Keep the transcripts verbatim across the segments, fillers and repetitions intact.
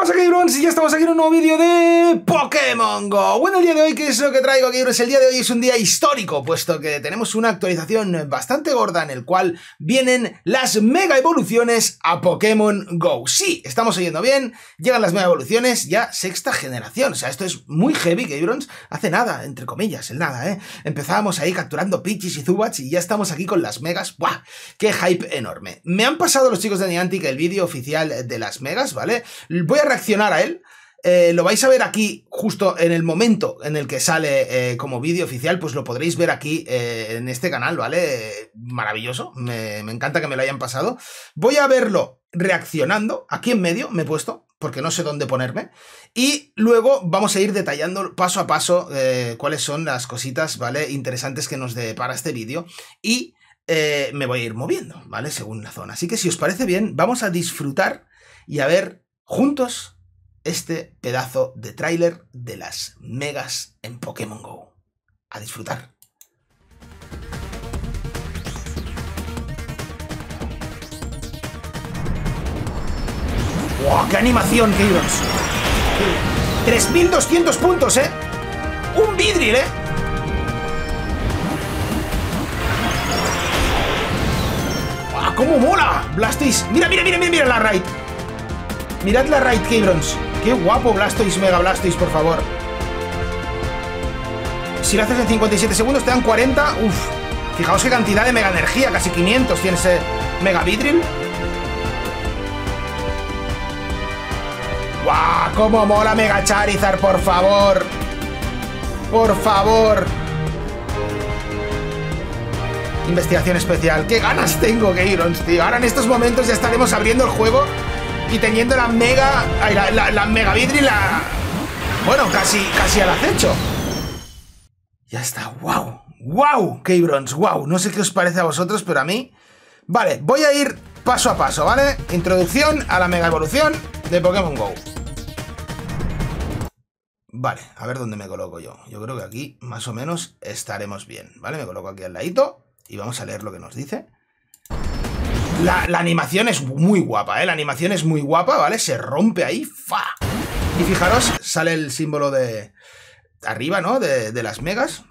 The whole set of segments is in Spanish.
pasa, Keibron? Si ya estamos aquí en un nuevo vídeo de Pokémon GO. Bueno, el día de hoy, ¿qué es lo que traigo, Keibron? El día de hoy es un día histórico, puesto que tenemos una actualización bastante gorda en el cual vienen las mega evoluciones a Pokémon GO. Sí, estamos oyendo bien, llegan las mega evoluciones ya sexta generación. O sea, esto es muy heavy, Keibron. Hace nada, entre comillas, el nada, ¿eh? Empezábamos ahí capturando Pichis y Zubats y ya estamos aquí con las megas. ¡Buah! ¡Qué hype enorme! Me han pasado los chicos de Niantic el vídeo oficial de las megas, ¿vale? Voy a reaccionar a él, eh, lo vais a ver aquí justo en el momento en el que sale eh, como vídeo oficial, pues lo podréis ver aquí eh, en este canal, ¿vale? Maravilloso, me, me encanta que me lo hayan pasado. Voy a verlo reaccionando, aquí en medio me he puesto, porque no sé dónde ponerme, y luego vamos a ir detallando paso a paso eh, cuáles son las cositas, ¿vale? Interesantes que nos depara este vídeo, y eh, me voy a ir moviendo, ¿vale? Según la zona. Así que si os parece bien, vamos a disfrutar y a ver juntos este pedazo de tráiler de las megas en Pokémon GO. A disfrutar. ¡Wow! ¡Qué animación, queridos! tres mil doscientos puntos, ¿eh? ¡Un Beedrill, eh! ¡Wow! ¡Cómo mola! Blastoise. ¡Mira, mira, mira, mira, mira la raid! Mirad la raid, Keibrons. Qué guapo Blastoise, Mega Blastoise, por favor. Si lo haces en cincuenta y siete segundos te dan cuarenta. Uf, fijaos qué cantidad de mega energía. Casi quinientos tiene ese Mega Beedrill. ¡Guau! ¡Cómo mola Mega Charizard, por favor! ¡Por favor! Investigación especial. ¡Qué ganas tengo, Keirons, tío! Ahora en estos momentos ya estaremos abriendo el juego y teniendo la mega... Ay, la, la, la mega Beedrill, la... Bueno, casi, casi al acecho. Ya está, wow. ¡Wow! Keibrons, wow. No sé qué os parece a vosotros, pero a mí... Vale, voy a ir paso a paso, ¿vale? Introducción a la mega evolución de Pokémon GO. Vale, a ver dónde me coloco yo. Yo creo que aquí, más o menos, estaremos bien. Vale, me coloco aquí al ladito y vamos a leer lo que nos dice. La, la animación es muy guapa, ¿eh? La animación es muy guapa, ¿vale? Se rompe ahí, ¡fa! Y fijaros, sale el símbolo de... arriba, ¿no? De, de las megas.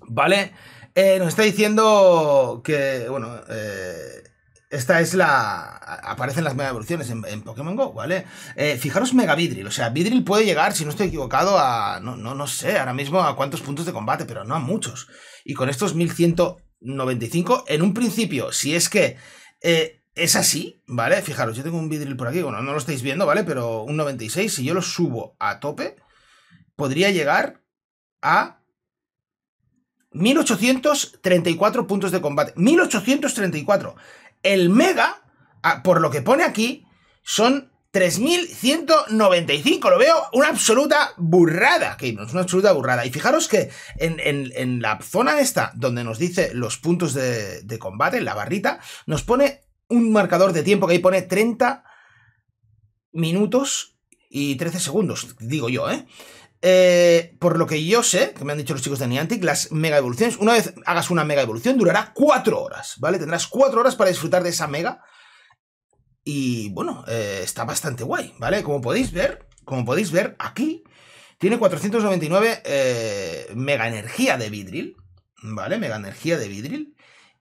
Vale. Eh, nos está diciendo que, bueno, eh, esta es la... Aparecen las mega evoluciones en, en Pokémon GO, ¿vale? Eh, fijaros Mega Beedrill, o sea, Beedrill puede llegar, si no estoy equivocado, a... No, no, no sé, ahora mismo a cuántos puntos de combate, pero no a muchos. Y con estos mil ciento noventa y cinco, en un principio, si es que... Eh, es así, ¿vale? Fijaros, yo tengo un Beedrill por aquí, bueno, no lo estáis viendo, ¿vale? Pero un noventa y seis, si yo lo subo a tope, podría llegar a mil ochocientos treinta y cuatro puntos de combate. mil ochocientos treinta y cuatro. El Mega, por lo que pone aquí, son tres mil ciento noventa y cinco. Lo veo una absoluta burrada, que no es una absoluta burrada. Y fijaros que en, en, en la zona esta, donde nos dice los puntos de, de combate, en la barrita, nos pone un marcador de tiempo que ahí pone treinta minutos y trece segundos, digo yo, ¿eh? Eh, por lo que yo sé, que me han dicho los chicos de Niantic, las mega evoluciones, una vez hagas una mega evolución, durará cuatro horas, ¿vale? Tendrás cuatro horas para disfrutar de esa mega. Y bueno, eh, está bastante guay, ¿vale? Como podéis ver, como podéis ver aquí, tiene cuatrocientos noventa y nueve eh, mega energía de Beedrill, ¿vale? Mega energía de Beedrill.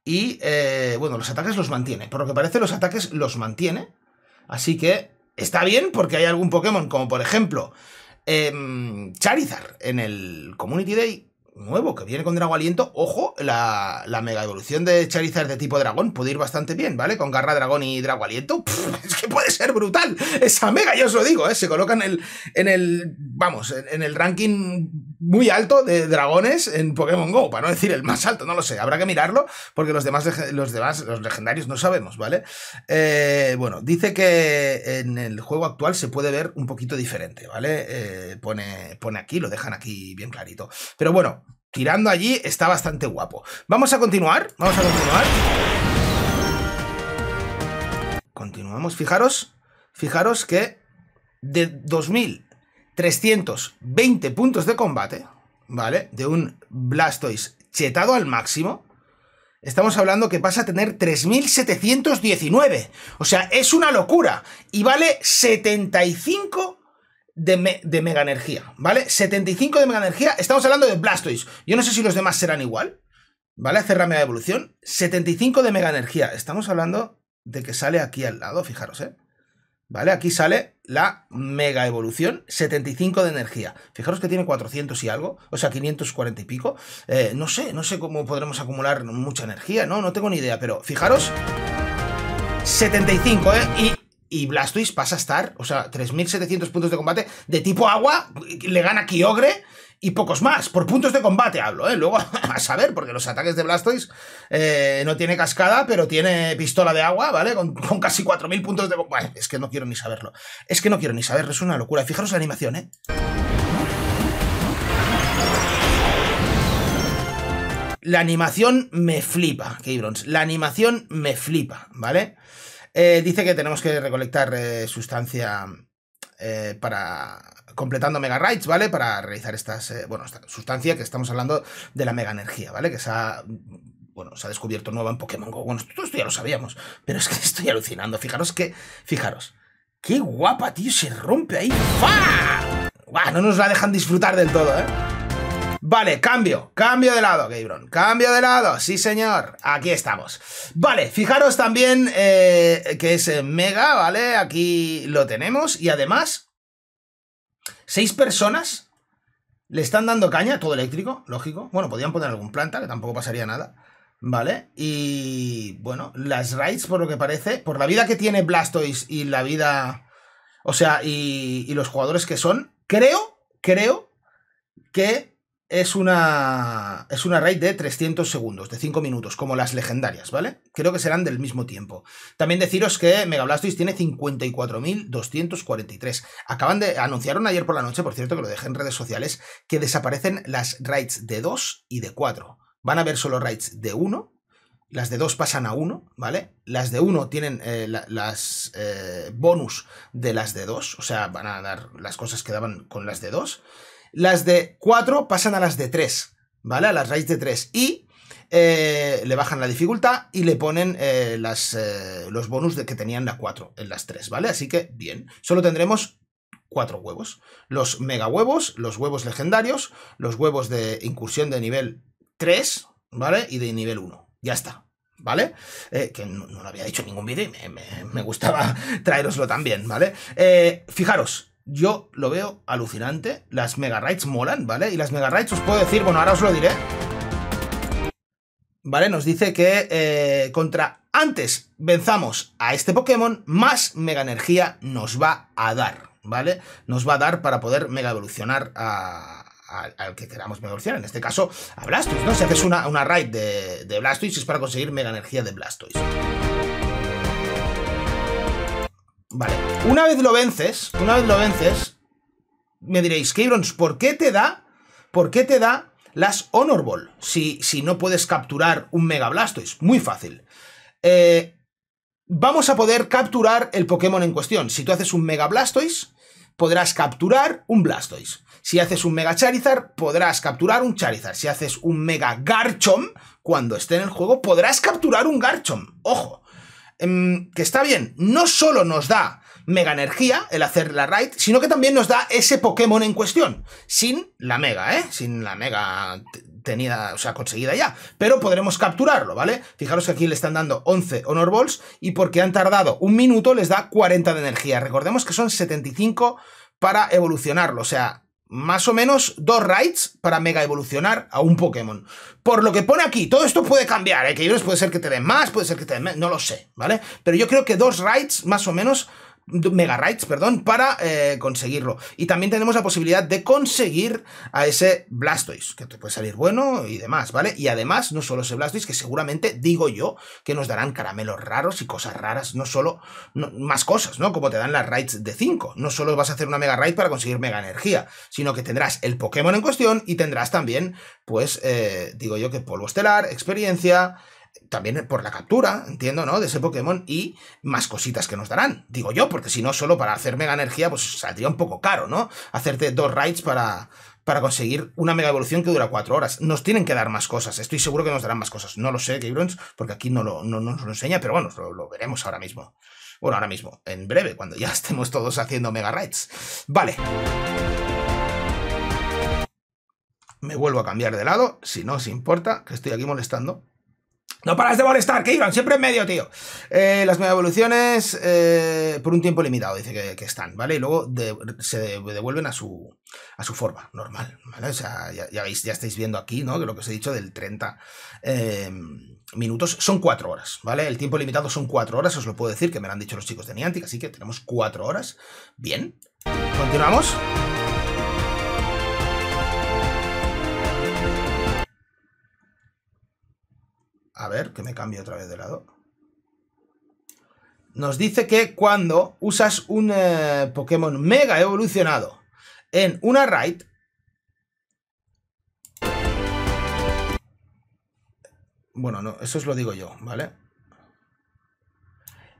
Y, eh, bueno, los ataques los mantiene. Por lo que parece, los ataques los mantiene. Así que está bien, porque hay algún Pokémon, como por ejemplo, eh, Charizard, en el Community Day nuevo, que viene con Drago Aliento. Ojo, la, la mega evolución de Charizard de tipo dragón puede ir bastante bien, ¿vale? Con Garra Dragón y Drago Aliento, pff, es que puede ser brutal esa mega, ya os lo digo, ¿eh? Se coloca en el, en el vamos, en el ranking muy alto de dragones en Pokémon GO, para no decir el más alto, no lo sé, habrá que mirarlo, porque los demás, los demás, los legendarios no sabemos, ¿vale? Eh, bueno, dice que en el juego actual se puede ver un poquito diferente, ¿vale? Eh, pone, pone aquí, lo dejan aquí bien clarito, pero bueno, tirando allí está bastante guapo. Vamos a continuar, vamos a continuar. Continuamos, fijaros, fijaros que de dos mil trescientos veinte puntos de combate, ¿vale? De un Blastoise chetado al máximo, Estamos hablando que vas a tener tres mil setecientos diecinueve. O sea, es una locura. Y vale setenta y cinco de, me de mega energía. ¿Vale? setenta y cinco de mega energía. Estamos hablando de Blastoise. Yo no sé si los demás serán igual. ¿Vale? Hacer la mega evolución. setenta y cinco de mega energía. Estamos hablando de que sale aquí al lado. Fijaros, ¿eh? ¿Vale? Aquí sale la mega evolución. setenta y cinco de energía. Fijaros que tiene cuatrocientos y algo. O sea, quinientos cuarenta y pico. Eh, no sé, no sé cómo podremos acumular mucha energía. No, no tengo ni idea. Pero fijaros. setenta y cinco, ¿eh? Y... Y Blastoise pasa a estar, o sea, tres mil setecientos puntos de combate de tipo agua, le gana Kyogre y pocos más, por puntos de combate hablo, ¿eh? Luego a saber, porque los ataques de Blastoise eh, no tiene cascada, pero tiene pistola de agua, ¿vale? Con, con casi cuatro mil puntos de combate. Es que no quiero ni saberlo, es que no quiero ni saberlo, es una locura. Fijaros la animación, ¿eh? La animación me flipa, Keibron, la animación me flipa, ¿vale? Eh, dice que tenemos que recolectar eh, sustancia eh, para... completando Mega Raids, ¿vale? Para realizar estas... Eh, bueno, esta sustancia que estamos hablando de la Mega Energía, ¿vale? Que se ha... Bueno, se ha descubierto nueva en Pokémon GO. Bueno, todo esto ya lo sabíamos, pero es que estoy alucinando. Fijaros que... Fijaros. ¡Qué guapa, tío! Se rompe ahí. ¡Fa! ¡Buah! No nos la dejan disfrutar del todo, ¿eh? Vale, cambio, cambio de lado, Keibron, cambio de lado, sí señor, aquí estamos. Vale, fijaros también eh, que es mega, ¿vale? Aquí lo tenemos y además, seis personas le están dando caña, todo eléctrico, lógico. Bueno, podrían poner algún planta, que tampoco pasaría nada, ¿vale? Y bueno, las raids, por lo que parece, por la vida que tiene Blastoise y la vida, o sea, y, y los jugadores que son, creo, creo que... Es una, es una raid de trescientos segundos, de cinco minutos, como las legendarias, ¿vale? Creo que serán del mismo tiempo. También deciros que Mega Blastoise tiene cincuenta y cuatro mil doscientos cuarenta y tres. Acaban de... Anunciaron ayer por la noche, por cierto, que lo dejé en redes sociales, que desaparecen las raids de dos y de cuatro. Van a haber solo raids de uno. Las de dos pasan a uno, ¿vale? Las de uno tienen eh, la, las eh, bonus de las de dos. O sea, van a dar las cosas que daban con las de dos. Las de cuatro pasan a las de tres, ¿vale? A las raids de tres. Y eh, le bajan la dificultad y le ponen eh, las, eh, los bonus de que tenían la cuatro en las tres, ¿vale? Así que, bien. Solo tendremos cuatro huevos. Los mega huevos, los huevos legendarios, los huevos de incursión de nivel tres, ¿vale? Y de nivel uno. Ya está. ¿Vale? Eh, que no, no lo había hecho en ningún vídeo y me, me, me gustaba traeroslo también, ¿vale? Eh, fijaros. Yo lo veo alucinante. Las Mega Raids molan, ¿vale? Y las Mega Raids os puedo decir... Bueno, ahora os lo diré. Vale, nos dice que eh, contra antes venzamos a este Pokémon, más Mega Energía nos va a dar, ¿vale? Nos va a dar para poder Mega Evolucionar a... al que queramos Mega Evolucionar, en este caso a Blastoise, ¿no? Si haces una, una Raid de, de Blastoise es para conseguir Mega Energía de Blastoise. Vale, una vez lo vences, una vez lo vences, me diréis, Keibron, ¿por qué te da, por qué te da las Honor Ball si, si no puedes capturar un Mega Blastoise? Muy fácil. Eh, vamos a poder capturar el Pokémon en cuestión. Si tú haces un Mega Blastoise, podrás capturar un Blastoise. Si haces un Mega Charizard, podrás capturar un Charizard. Si haces un Mega Garchomp, cuando esté en el juego, podrás capturar un Garchomp. ¡Ojo! Que está bien, no solo nos da mega energía el hacer la raid, sino que también nos da ese Pokémon en cuestión, sin la mega, ¿eh? Sin la mega tenida, o sea, conseguida ya, pero podremos capturarlo, ¿vale? Fijaros que aquí le están dando once Honor Balls y porque han tardado un minuto les da cuarenta de energía. Recordemos que son setenta y cinco para evolucionarlo, o sea, más o menos dos raids para mega evolucionar a un Pokémon. Por lo que pone aquí, todo esto puede cambiar, ¿eh? Que puede ser que te den más, puede ser que te den menos, no lo sé, ¿vale? Pero yo creo que dos raids, más o menos, mega raids, perdón, para eh, conseguirlo. Y también tenemos la posibilidad de conseguir a ese Blastoise, que te puede salir bueno y demás, ¿vale? Y además, no solo ese Blastoise, que seguramente, digo yo, que nos darán caramelos raros y cosas raras, no solo, no, más cosas, ¿no? Como te dan las raids de cinco. No solo vas a hacer una mega raid para conseguir mega energía, sino que tendrás el Pokémon en cuestión y tendrás también, pues, eh, digo yo que polvo estelar, experiencia... También por la captura, entiendo, ¿no? De ese Pokémon y más cositas que nos darán. Digo yo, porque si no, solo para hacer mega energía, pues saldría un poco caro, ¿no? Hacerte dos raids para, para conseguir una mega evolución que dura cuatro horas. Nos tienen que dar más cosas, estoy seguro que nos darán más cosas. No lo sé, Keibron, porque aquí no, lo, no, no nos lo enseña, pero bueno, lo, lo veremos ahora mismo. Bueno, ahora mismo, en breve, cuando ya estemos todos haciendo mega raids. Vale. Me vuelvo a cambiar de lado, si no os importa, que estoy aquí molestando. ¡No paras de molestar, Keibron! Siempre en medio, tío. Eh, las mega evoluciones eh, por un tiempo limitado, dice que, que están, ¿vale? Y luego de, se devuelven a su, a su forma normal, ¿vale? O sea, ya, ya veis, ya estáis viendo aquí, ¿no? Que lo que os he dicho del treinta eh, minutos son cuatro horas, ¿vale? El tiempo limitado son cuatro horas, os lo puedo decir, que me lo han dicho los chicos de Niantic, así que tenemos cuatro horas. Bien, continuamos. A ver, que me cambie otra vez de lado. Nos dice que cuando usas un eh, Pokémon mega evolucionado en una raid... Bueno, no, eso os lo digo yo, ¿vale?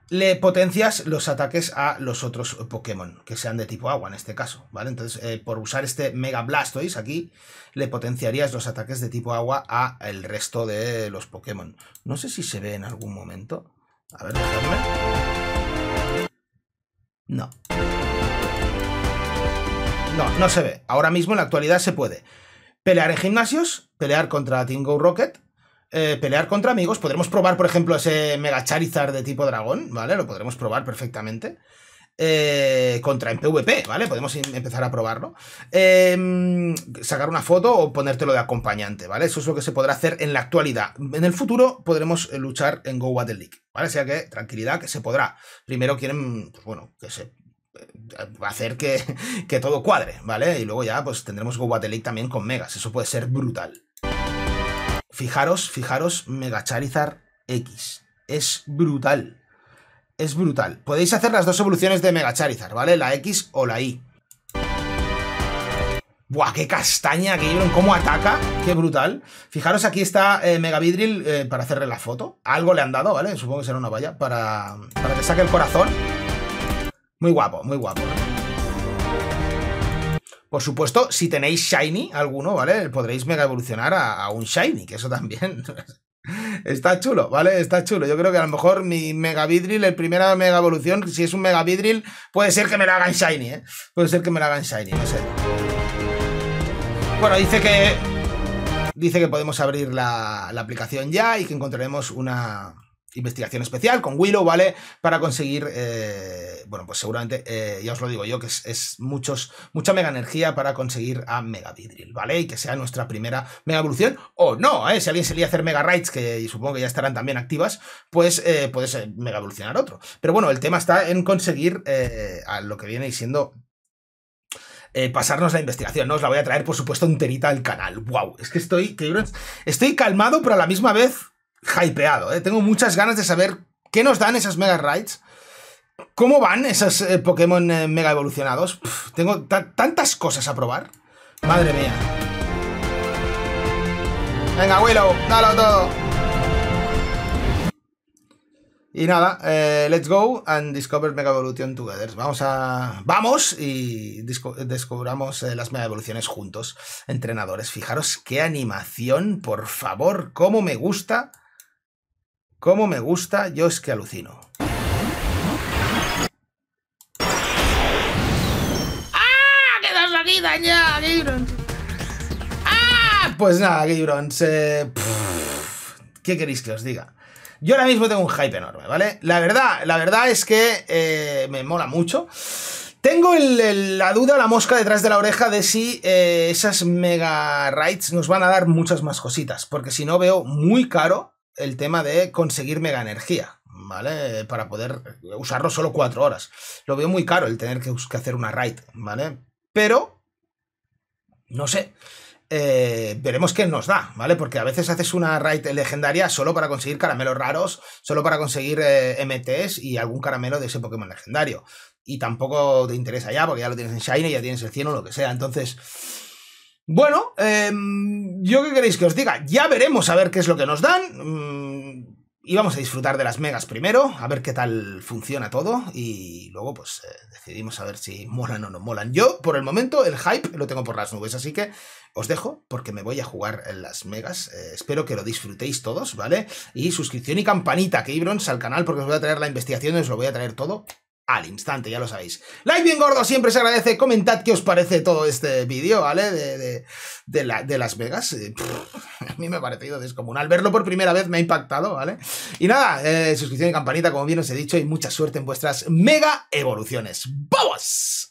Le potencias los ataques a los otros Pokémon, que sean de tipo agua en este caso, ¿vale? Entonces, eh, por usar este Mega Blastoise aquí, le potenciarías los ataques de tipo agua a el resto de los Pokémon. No sé si se ve en algún momento. A ver, déjame. No. No, no se ve. Ahora mismo en la actualidad se puede pelear en gimnasios, pelear contra Team Go Rocket... Eh, pelear contra amigos, podremos probar por ejemplo ese Mega Charizard de tipo dragón, ¿vale? Lo podremos probar perfectamente eh, contra en PvP, ¿vale? Podemos empezar a probarlo, eh, sacar una foto o ponértelo de acompañante, ¿vale? Eso es lo que se podrá hacer en la actualidad. En el futuro podremos luchar en Go Water League, ¿vale? O sea que tranquilidad, que se podrá. Primero quieren, pues bueno, que se... va a hacer que, que todo cuadre, ¿vale? Y luego ya pues tendremos Go Water League también con megas, eso puede ser brutal. Fijaros, fijaros, Mega Charizard X. Es brutal. Es brutal. Podéis hacer las dos evoluciones de Mega Charizard, ¿vale? La X o la Y. ¡Buah, qué castaña! Que vieron cómo ataca. ¡Qué brutal! Fijaros, aquí está eh, Mega Beedrill eh, para hacerle la foto. Algo le han dado, ¿vale? Supongo que será una valla para, para que saque el corazón. Muy guapo, muy guapo, ¿vale? Por supuesto, si tenéis Shiny alguno, ¿vale? Podréis mega evolucionar a, a un Shiny, que eso también está chulo, ¿vale? Está chulo. Yo creo que a lo mejor mi Mega Beedrill, el primera mega evolución, si es un Mega Beedrill, puede ser que me la hagan Shiny, ¿eh? Puede ser que me la hagan Shiny, no sé. Bueno, dice que... Dice que podemos abrir la, la aplicación ya y que encontraremos una... investigación especial con Willow, ¿vale? Para conseguir, eh, bueno, pues seguramente, eh, ya os lo digo yo, que es, es muchos, mucha mega energía para conseguir a Mega Beedrill, ¿vale? Y que sea nuestra primera mega evolución, o no, ¿eh? Si alguien se lía a hacer mega raids, que supongo que ya estarán también activas, pues eh, puedes eh, mega evolucionar otro. Pero bueno, el tema está en conseguir eh, a lo que viene siendo... Eh, pasarnos la investigación, ¿no? Os la voy a traer, por supuesto, enterita al canal. ¡Wow! Es que estoy, que estoy calmado, pero a la misma vez... hypeado, ¿eh? Tengo muchas ganas de saber qué nos dan esas Mega Raids, cómo van esos eh, Pokémon eh, mega evolucionados. Pff, tengo tantas cosas a probar. Madre mía. Venga, Willow, dalo todo. Y nada, eh, let's go and discover Mega Evolution together. Vamos a... Vamos y descubramos eh, las Mega Evoluciones juntos, entrenadores. Fijaros qué animación, por favor, cómo me gusta... Como me gusta, yo es que alucino. ¡Ah! ¡Quedas aquí dañada, Keibron! ¡Ah! Pues nada, Keibron, se... Pff, ¿qué queréis que os diga? Yo ahora mismo tengo un hype enorme, ¿vale? La verdad, la verdad es que eh, me mola mucho. Tengo el, el, la duda, la mosca detrás de la oreja de si eh, esas mega raids nos van a dar muchas más cositas. Porque si no, veo muy caro el tema de conseguir mega energía, ¿vale? Para poder usarlo solo cuatro horas. Lo veo muy caro el tener que hacer una raid, ¿vale? Pero, no sé, eh, veremos qué nos da, ¿vale? Porque a veces haces una raid legendaria solo para conseguir caramelos raros, solo para conseguir eh, M Ts y algún caramelo de ese Pokémon legendario. Y tampoco te interesa ya, porque ya lo tienes en Shiny, ya tienes el cien o lo que sea, entonces... Bueno, eh, yo qué queréis que os diga, ya veremos a ver qué es lo que nos dan, Y vamos a disfrutar de las megas primero, a ver qué tal funciona todo y luego pues eh, decidimos a ver si molan o no molan. Yo, por el momento, el hype lo tengo por las nubes, así que os dejo porque me voy a jugar en las megas. Eh, espero que lo disfrutéis todos, ¿vale? Y suscripción y campanita, Keibron, al canal, porque os voy a traer la investigación y os lo voy a traer todo al instante, ya lo sabéis. Like bien gordo, siempre se agradece. Comentad qué os parece todo este vídeo, ¿vale? De, de, de, la, de Las Vegas. Pff, a mí me ha parecido descomunal. Verlo por primera vez me ha impactado, ¿vale? Y nada, eh, suscripción y campanita, como bien os he dicho, y mucha suerte en vuestras mega evoluciones. ¡Vamos!